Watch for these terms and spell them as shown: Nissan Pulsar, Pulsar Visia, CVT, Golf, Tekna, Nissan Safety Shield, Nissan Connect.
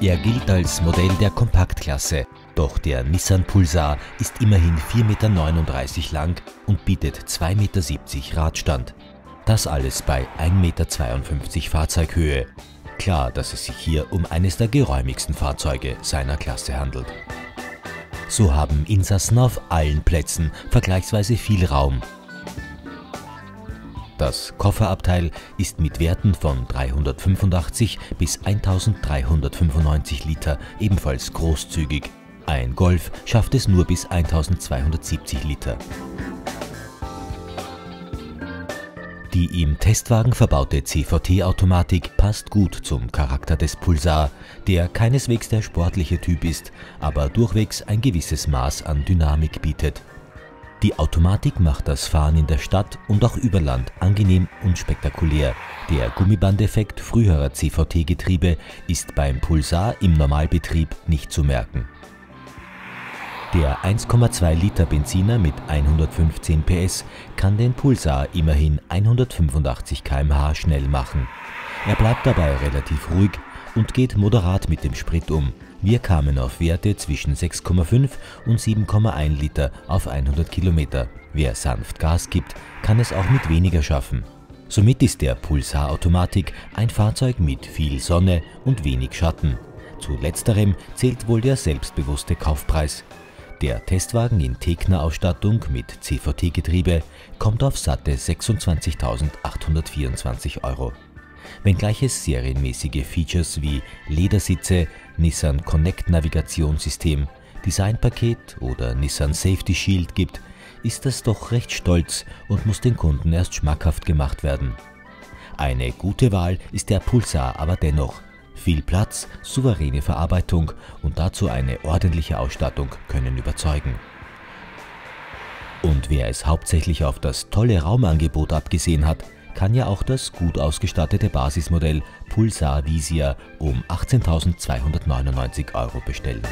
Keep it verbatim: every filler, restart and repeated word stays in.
Er gilt als Modell der Kompaktklasse, doch der Nissan Pulsar ist immerhin vier Komma neununddreißig Meter lang und bietet zwei Komma siebzig Meter Radstand. Das alles bei ein Komma zweiundfünfzig Meter Fahrzeughöhe. Klar, dass es sich hier um eines der geräumigsten Fahrzeuge seiner Klasse handelt. So haben Insassen auf allen Plätzen vergleichsweise viel Raum. Das Kofferabteil ist mit Werten von dreihundertfünfundachtzig bis eintausenddreihundertfünfundneunzig Liter ebenfalls großzügig. Ein Golf schafft es nur bis eintausendzweihundertsiebzig Liter. Die im Testwagen verbaute C V T-Automatik passt gut zum Charakter des Pulsar, der keineswegs der sportliche Typ ist, aber durchwegs ein gewisses Maß an Dynamik bietet. Die Automatik macht das Fahren in der Stadt und auch über Land angenehm und spektakulär. Der Gummibandeffekt früherer C V T-Getriebe ist beim Pulsar im Normalbetrieb nicht zu merken. Der ein Komma zwei Liter Benziner mit hundertfünfzehn P S kann den Pulsar immerhin hundertfünfundachtzig Kilometer pro Stunde schnell machen. Er bleibt dabei relativ ruhig und geht moderat mit dem Sprit um. Wir kamen auf Werte zwischen sechs Komma fünf und sieben Komma eins Liter auf hundert Kilometer. Wer sanft Gas gibt, kann es auch mit weniger schaffen. Somit ist der Pulsar Automatik ein Fahrzeug mit viel Sonne und wenig Schatten. Zu letzterem zählt wohl der selbstbewusste Kaufpreis. Der Testwagen in Tekna-Ausstattung mit C V T-Getriebe kommt auf satte sechsundzwanzigtausendachthundertvierundzwanzig Euro. Wenngleich es serienmäßige Features wie Ledersitze, Nissan Connect Navigationssystem, Designpaket oder Nissan Safety Shield gibt, ist das doch recht stolz und muss den Kunden erst schmackhaft gemacht werden. Eine gute Wahl ist der Pulsar aber dennoch. Viel Platz, souveräne Verarbeitung und dazu eine ordentliche Ausstattung können überzeugen. Und wer es hauptsächlich auf das tolle Raumangebot abgesehen hat, kann ja auch das gut ausgestattete Basismodell Pulsar Visia um achtzehntausendzweihundertneunundneunzig Euro bestellen.